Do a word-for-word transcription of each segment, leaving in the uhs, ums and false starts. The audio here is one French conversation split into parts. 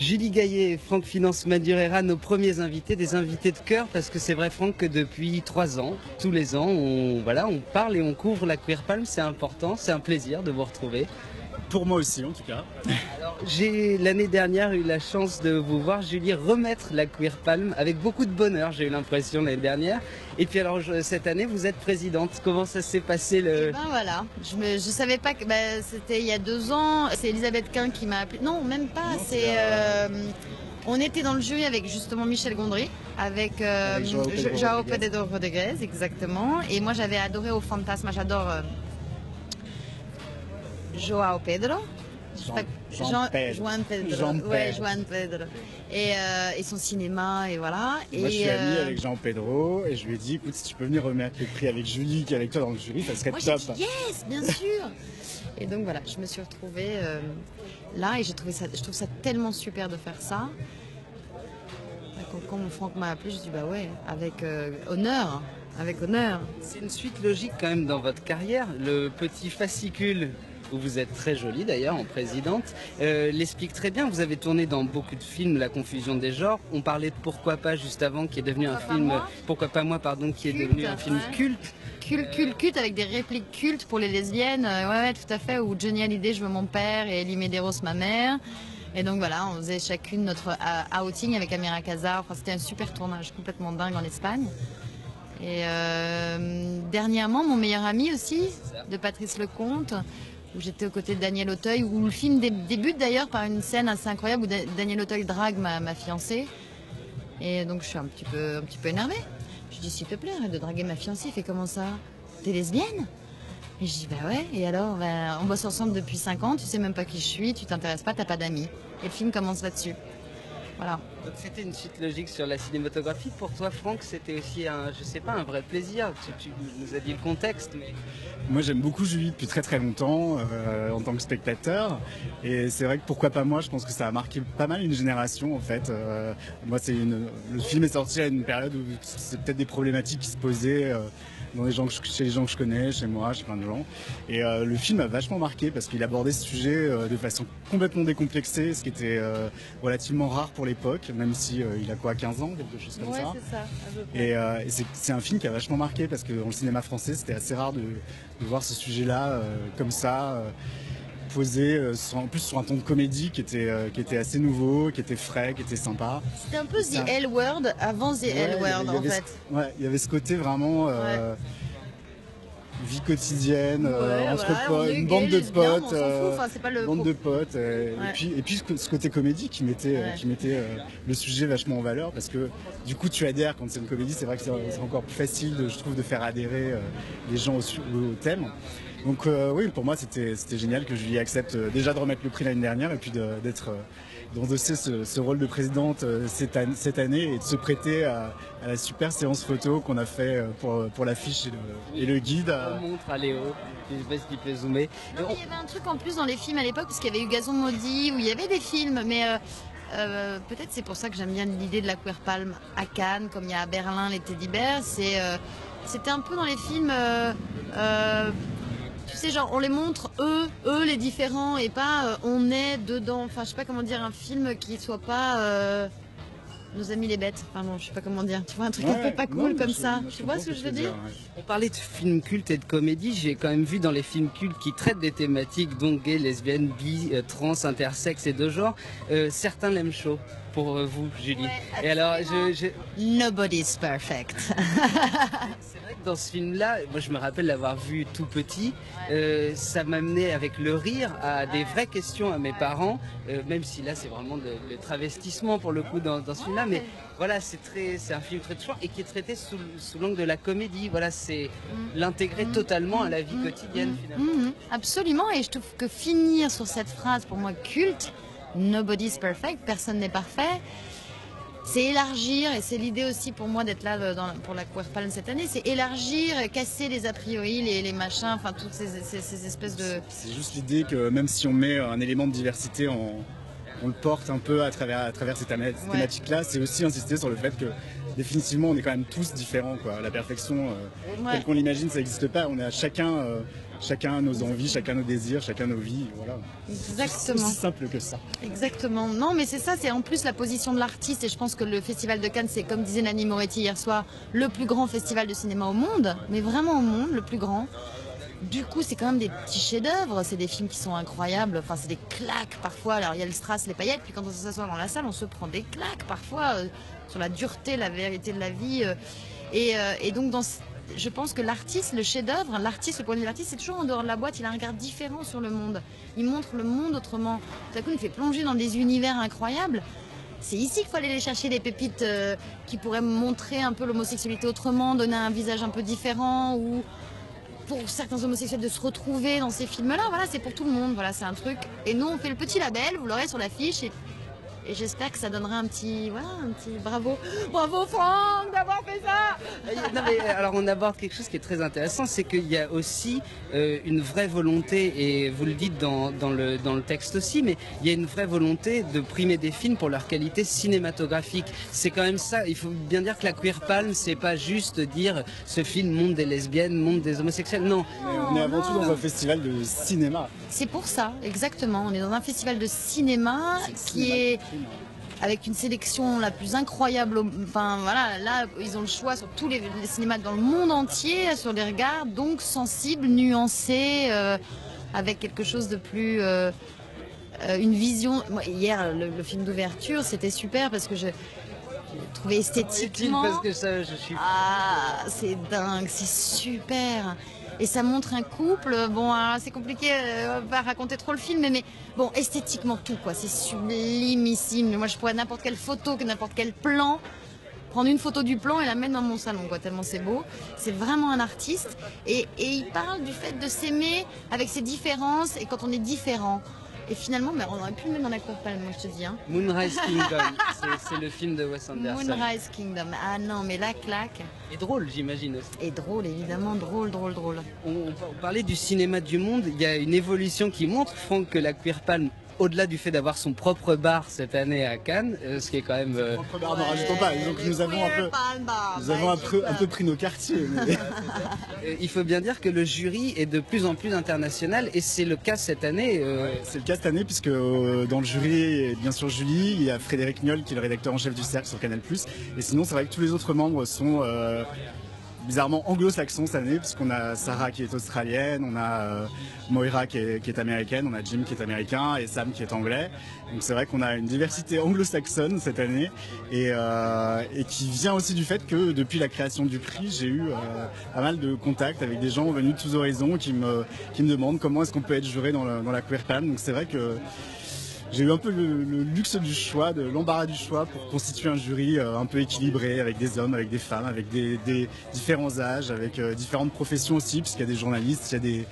Julie Gayet et Franck Finance-Madureira, nos premiers invités, des invités de cœur, parce que c'est vrai, Franck, que depuis trois ans, tous les ans, on, voilà, on parle et on couvre la Queer Palm, c'est important, c'est un plaisir de vous retrouver. Pour moi aussi, en tout cas. J'ai l'année dernière eu la chance de vous voir, Julie, remettre la Queer Palm avec beaucoup de bonheur, j'ai eu l'impression l'année dernière. Et puis alors, je, cette année, vous êtes présidente. Comment ça s'est passé le... Eh ben voilà, je ne savais pas que bah, c'était il y a deux ans. C'est Elisabeth Quin qui m'a appelé. Non, même pas. Non, c'est... Euh, on était dans le jury avec justement Michel Gondry, avec, euh, avec João Pedro Rodriguez, exactement. Et moi, j'avais adoré au Fantasma, j'adore... Euh, João Pedro, João Pedro, João Pedro, João Pedro. Ouais, João Pedro. Et, euh, et son cinéma, et voilà. Et moi, et je suis euh... amie avec João Pedro, et je lui ai dit, écoute, si tu peux venir remettre le prix avec Julie, qui est avec toi dans le jury, ça serait moi, top. J'ai dit, yes, bien sûr. Et donc voilà, je me suis retrouvée euh, là, et j'ai trouvé ça, je trouve ça tellement super de faire ça. Quand, quand mon Franck m'a appelé, je dis bah ouais, avec euh, honneur. Avec honneur. C'est une suite logique quand même dans votre carrière, le petit fascicule. Où vous êtes très jolie d'ailleurs en présidente, euh, l'explique très bien. Vous avez tourné dans beaucoup de films, la confusion des genres. On parlait de Pourquoi pas juste avant, qui est devenu pourquoi un film, Pourquoi pas moi, pardon, qui culte, est devenu un film ouais. culte. Culte, culte, culte, avec des répliques cultes pour les lesbiennes. Ouais, ouais, tout à fait. Ou Johnny Hallyday, je veux mon père, et Ellie Medeiros, ma mère. Et donc voilà, on faisait chacune notre outing avec Amira Casar. Enfin, c'était un super tournage, complètement dingue en Espagne. Et euh, dernièrement, Mon meilleur ami aussi, de Patrice Leconte. Où j'étais aux côtés de Daniel Auteuil, où le film dé débute d'ailleurs par une scène assez incroyable où da Daniel Auteuil drague ma, ma fiancée. Et donc je suis un petit peu, un petit peu énervée. Je dis, s'il te plaît, arrête de draguer ma fiancée. Il fait comment ça? T'es lesbienne? Et je dis, bah ouais, et alors bah, on bosse ensemble depuis cinq ans, tu sais même pas qui je suis, tu t'intéresses pas, t'as pas d'amis. Et le film commence là-dessus. Voilà. Donc c'était une suite logique sur la cinématographie. Pour toi, Franck, c'était aussi un, je sais pas, un vrai plaisir. Tu, tu nous as dit le contexte, mais... Moi, j'aime beaucoup Julie depuis très très longtemps euh, en tant que spectateur. Et c'est vrai que Pourquoi pas moi, je pense que ça a marqué pas mal une génération en fait. Euh, moi, c'est une, le film est sorti à une période où c'est peut-être des problématiques qui se posaient euh, dans les gens que je, chez les gens que je connais, chez moi, chez plein de gens. Et euh, le film a vachement marqué parce qu'il abordait ce sujet euh, de façon complètement décomplexée, ce qui était euh, relativement rare pour l'époque, même si euh, il a quoi, quinze ans, quelque chose comme ouais, ça. ça et, euh, et c'est un film qui a vachement marqué parce que dans le cinéma français, c'était assez rare de, de voir ce sujet-là euh, comme ça, euh, posé euh, sur, en plus sur un ton de comédie qui était euh, qui était assez nouveau, qui était frais, qui était sympa. C'était un peu The L Word avant The L Word en fait. Ce, ouais, il y avait ce côté vraiment. Euh, ouais. Vie quotidienne, ouais, euh, entre voilà, potes, une bande de potes, euh, enfin, pas le bande de potes, euh, ouais. et puis et puis ce côté comédie qui mettait ouais. qui mettait euh, le sujet vachement en valeur parce que du coup tu adhères quand c'est une comédie, c'est vrai que c'est encore plus facile de, je trouve, de faire adhérer euh, les gens au, au thème. Donc euh, oui, pour moi c'était c'était génial que Julie accepte euh, déjà de remettre le prix l'année dernière et puis d'être de, d'endosser ce, ce rôle de présidente euh, cette, an cette année et de se prêter à, à la super séance photo qu'on a fait pour, pour l'affiche et, et le guide. Euh... On montre à Léo, je sais pas s'il peut zoomer. Non, mais il y avait un truc en plus dans les films à l'époque parce qu'il y avait eu Gazon Maudit, où il y avait des films, mais euh, euh, peut-être c'est pour ça que j'aime bien l'idée de la Queer Palm à Cannes, comme il y a à Berlin les Teddy Bears, c'est euh, c'était un peu dans les films... Euh, euh, Tu sais, genre, on les montre, eux, eux, les différents, et pas euh, on est dedans. Enfin, je sais pas comment dire, un film qui soit pas euh, Nos amis les bêtes. Enfin, non, je sais pas comment dire. Tu vois, un truc ouais, un peu pas cool non, comme je, ça. Je tu vois ce que, que je veux dire, dire ouais. On parlait de films cultes et de comédie. J'ai quand même vu dans les films cultes qui traitent des thématiques donc gays, lesbiennes, bi, euh, trans, intersexes et de genre, euh, certains l'aiment chaud. Pour vous, Julie. Ouais, et alors, je, je... Nobody's perfect. C'est vrai que dans ce film-là, moi je me rappelle l'avoir vu tout petit, ouais. euh, ça m'amenait avec le rire à des ouais. vraies questions à mes ouais. parents, euh, même si là c'est vraiment de, le travestissement pour le coup dans, dans ce ouais. film-là, mais voilà, c'est très, c'est un film très touchant et qui est traité sous, sous l'angle de la comédie. Voilà, c'est mmh. l'intégrer mmh. totalement mmh. à la vie mmh. quotidienne mmh. finalement. Mmh. Absolument, et je trouve que finir sur cette phrase pour moi culte, Nobody's perfect, personne n'est parfait. C'est élargir, et c'est l'idée aussi pour moi d'être là dans, pour la Queer Palm cette année, c'est élargir, casser les a priori, les, les machins, enfin toutes ces, ces, ces espèces de... C'est juste l'idée que même si on met un élément de diversité, on, on le porte un peu à travers, à travers ces thématiques-là, ouais. c'est aussi insister sur le fait que définitivement, on est quand même tous différents, quoi. La perfection, euh, ouais. telle qu'on l'imagine, ça n'existe pas. On a chacun, euh, chacun nos envies, chacun nos désirs, chacun nos vies. Voilà. Exactement. C'est aussi simple que ça. Exactement. Non, mais c'est ça, c'est en plus la position de l'artiste. Et je pense que le Festival de Cannes, c'est, comme disait Nani Moretti hier soir, le plus grand festival de cinéma au monde, mais vraiment au monde, le plus grand. Du coup, c'est quand même des petits chefs-d'œuvre, c'est des films qui sont incroyables, enfin, c'est des claques parfois. Alors, il y a le strass, les paillettes, puis quand on s'assoit dans la salle, on se prend des claques parfois euh, sur la dureté, la vérité de la vie. Euh, et, euh, et donc, dans, je pense que l'artiste, le chef-d'œuvre, l'artiste, le point de vue de l'artiste, c'est toujours en dehors de la boîte, il a un regard différent sur le monde. Il montre le monde autrement. Tout à coup, il fait plonger dans des univers incroyables. C'est ici qu'il faut aller chercher des pépites euh, qui pourraient montrer un peu l'homosexualité autrement, donner un visage un peu différent ou... pour certains homosexuels de se retrouver dans ces films-là, voilà, c'est pour tout le monde, voilà, c'est un truc. Et nous, on fait le petit label, vous l'aurez sur l'affiche, et, et j'espère que ça donnera un petit, voilà, un petit bravo, bravo Franck d'avoir fait ça. Non, mais, alors, on aborde quelque chose qui est très intéressant, c'est qu'il y a aussi euh, une vraie volonté, et vous le dites dans, dans, le, dans le texte aussi, mais il y a une vraie volonté de primer des films pour leur qualité cinématographique. C'est quand même ça, il faut bien dire que la Queer Palm, c'est pas juste dire ce film montre des lesbiennes, montre des homosexuels, non. Mais on est avant tout dans un festival de cinéma. C'est pour ça, exactement, on est dans un festival de cinéma qui est... avec une sélection la plus incroyable, enfin voilà, là ils ont le choix sur tous les, les cinémas dans le monde entier, sur les regards, donc sensibles, nuancés, euh, avec quelque chose de plus... Euh, une vision... Moi, hier, le, le film d'ouverture, c'était super parce que je... trouvé esthétiquement... Parce que ça, je suis... Ah, c'est dingue, c'est super. Et ça montre un couple, bon, c'est compliqué, on va raconter trop le film, mais, mais bon, esthétiquement tout, quoi, c'est sublimissime. Moi, je pourrais n'importe quelle photo, que n'importe quel plan, prendre une photo du plan et la mettre dans mon salon, quoi, tellement c'est beau. C'est vraiment un artiste. Et, et il parle du fait de s'aimer avec ses différences et quand on est différent. Et finalement, bah, on aurait pu le mettre dans la Queer Palm, moi je te dis. Hein. Moonrise Kingdom, c'est le film de Wes Anderson. Moonrise Kingdom, ah non, mais la claque. Et drôle, j'imagine aussi. Et drôle, évidemment, drôle, drôle, drôle. On, on parlait du cinéma du monde, il y a une évolution qui montre, Franck, que la Queer Palm, au-delà du fait d'avoir son propre bar cette année à Cannes, ce qui est quand même... Son euh... propre bar, ouais, n'en rajoutons pas. Donc nous avons un peu, bar, nous avons un peu, un peu pris nos quartiers. Mais... Il faut bien dire que le jury est de plus en plus international et c'est le cas cette année. Euh... Ouais, c'est le cas cette année puisque euh, dans le jury, bien sûr Julie, il y a Frédéric Niolle qui est le rédacteur en chef du Cercle sur Canal plus. Et sinon c'est vrai que tous les autres membres sont... Euh... bizarrement anglo-saxon cette année, puisqu'on a Sarah qui est australienne, on a euh, Moira qui est, qui est américaine, on a Jim qui est américain et Sam qui est anglais. Donc c'est vrai qu'on a une diversité anglo-saxonne cette année et, euh, et qui vient aussi du fait que depuis la création du prix, j'ai eu euh, pas mal de contacts avec des gens venus de tous horizons qui me, qui me demandent comment est-ce qu'on peut être juré dans, le, dans la Queer Palm. Donc c'est vrai que j'ai eu un peu le, le luxe du choix, de l'embarras du choix pour constituer un jury euh, un peu équilibré avec des hommes, avec des femmes, avec des, des différents âges, avec euh, différentes professions aussi, puisqu'il y a des journalistes, il y a des,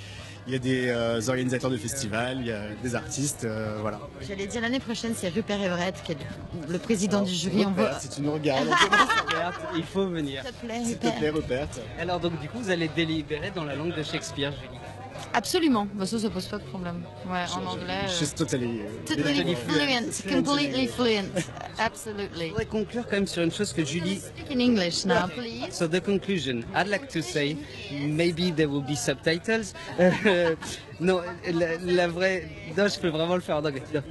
il y a des euh, organisateurs de festivals, il y a des artistes, euh, voilà. J'allais dire l'année prochaine, c'est Rupert Everett qui est le, le président alors, du jury. Rupert, on veut... si tu nous regardes, il faut venir. S'il te plaît, S'il te plaît, Rupert. Alors donc du coup, vous allez délibérer dans la langue de Shakespeare, Julie. Absolument, bah ça, ça pose pas de problème. Ouais, je, en anglais. Je suis euh... totally, totally fluent, completely fluent, absolutely. Je voudrais conclure quand même sur une chose que Julie. Speak in English now, please. So the conclusion, I'd like to say, maybe there will be subtitles. Non, la, la vraie, non, je peux vraiment le faire en anglais. Non.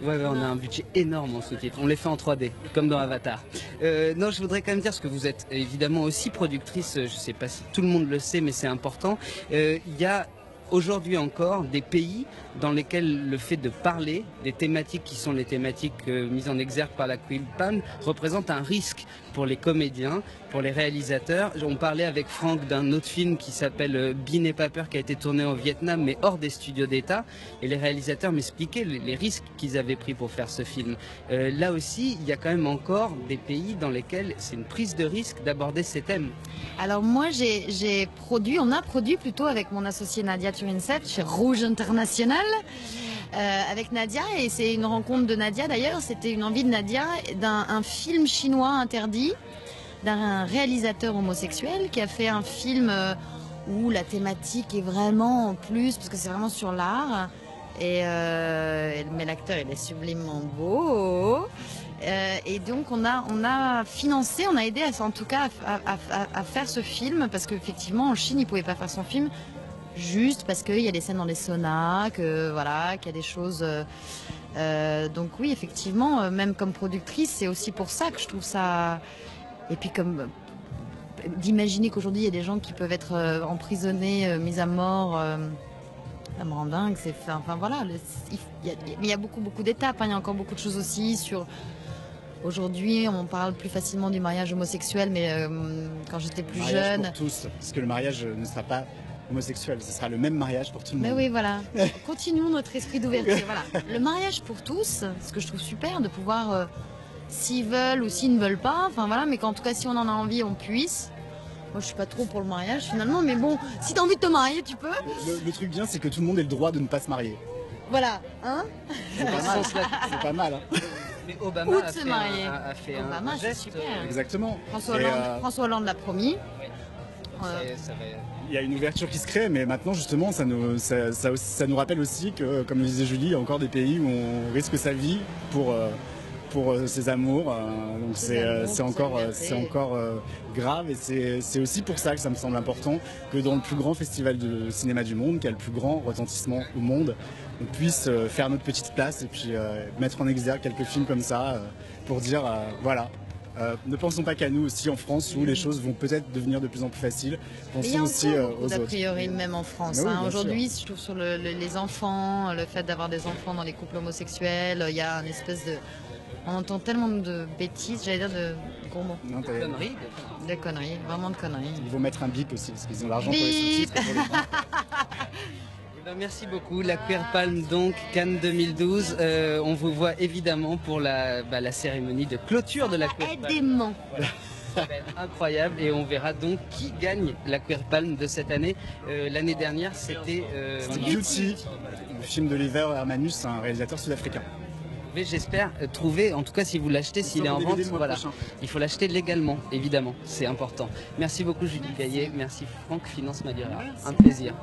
Ouais, ouais, on a un budget énorme en sous-titres. On les fait en trois D, comme dans Avatar. Euh, non, je voudrais quand même dire, parce que vous êtes évidemment aussi productrice, je ne sais pas si tout le monde le sait, mais c'est important. Euh, y a aujourd'hui encore des pays dans lesquels le fait de parler des thématiques qui sont les thématiques euh, mises en exergue par la Queer Palm représente un risque pour les comédiens, pour les réalisateurs. On parlait avec Franck d'un autre film qui s'appelle Bean et Paper qui a été tourné au Vietnam mais hors des studios d'État et les réalisateurs m'expliquaient les, les risques qu'ils avaient pris pour faire ce film. Euh, là aussi, il y a quand même encore des pays dans lesquels c'est une prise de risque d'aborder ces thèmes. Alors moi, j'ai produit, on a produit plutôt avec mon associé Nadia chez Rouge International euh, avec Nadia et c'est une rencontre de Nadia d'ailleurs, c'était une envie de Nadia d'un film chinois interdit d'un réalisateur homosexuel qui a fait un film euh, où la thématique est vraiment en plus parce que c'est vraiment sur l'art et euh, mais l'acteur il est sublimement beau Euh, et donc on a, on a financé, on a aidé à, en tout cas à, à, à, à faire ce film, parce qu'effectivement en Chine ils pouvaient pas faire son film juste parce qu'il y a des scènes dans les saunas, que voilà, qu'il y a des choses. Euh, donc oui, effectivement, même comme productrice, c'est aussi pour ça que je trouve ça. Et puis comme d'imaginer qu'aujourd'hui il y a des gens qui peuvent être emprisonnés, mis à mort. Euh... Ça me rend dingue, c'est enfin voilà, le, il, y a, il y a beaucoup beaucoup d'étapes, hein, il y a encore beaucoup de choses aussi sur. Aujourd'hui, on parle plus facilement du mariage homosexuel, mais euh, quand j'étais plus mariage jeune. Pour tous, parce que le mariage ne sera pas homosexuel, ce sera le même mariage pour tout le mais monde. Mais oui, voilà. Continuons notre esprit d'ouverture. Voilà. Le mariage pour tous, ce que je trouve super, de pouvoir, euh, s'ils veulent ou s'ils ne veulent pas, enfin voilà, mais qu'en tout cas, si on en a envie, on puisse. Moi, je suis pas trop pour le mariage finalement, mais bon, si t'as envie de te marier, tu peux. Le, le truc bien, c'est que tout le monde ait le droit de ne pas se marier. Voilà, hein. C'est pas mal. C'est pas mal, hein. Mais Obama a fait, un, a fait Obama, un geste. Super. Exactement. François Hollande, euh... François Hollande l'a promis. Ouais. Euh... Ça va... Il y a une ouverture qui se crée, mais maintenant justement, ça nous, ça, ça, ça nous rappelle aussi que, comme le disait Julie, il y a encore des pays où on risque sa vie pour. Euh... pour ses amours, donc c'est encore, c'est encore grave, et c'est aussi pour ça que ça me semble important que dans le plus grand festival de cinéma du monde, qui a le plus grand retentissement au monde, on puisse faire notre petite place et puis mettre en exergue quelques films comme ça pour dire voilà, ne pensons pas qu'à nous aussi en France où les choses vont peut-être devenir de plus en plus faciles, pensons aussi aux autres. A priori, même en France, aujourd'hui, je trouve sur les enfants, le fait d'avoir des enfants dans les couples homosexuels, il y a une espèce de... On entend tellement de bêtises, j'allais dire de gros mots. Non, de conneries. De conneries, vraiment de conneries. Ils vont mettre un bip aussi, parce qu'ils ont l'argent pour les sous-titres. Ben, merci beaucoup. La Queer Palm, donc, Cannes deux mille douze. Euh, on vous voit évidemment pour la, bah, la cérémonie de clôture de la Queer Palm. Aidément. Voilà. Incroyable, et on verra donc qui gagne la Queer Palm de cette année. Euh, L'année dernière, c'était... Euh, Beauty, le film d'Oliver Hermanus, un réalisateur sud-africain. J'espère trouver, en tout cas si vous l'achetez, s'il est en vente, voilà. Il faut l'acheter légalement, évidemment, c'est important. Merci beaucoup Julie Gayet, merci Franck Finance-Madureira, un plaisir.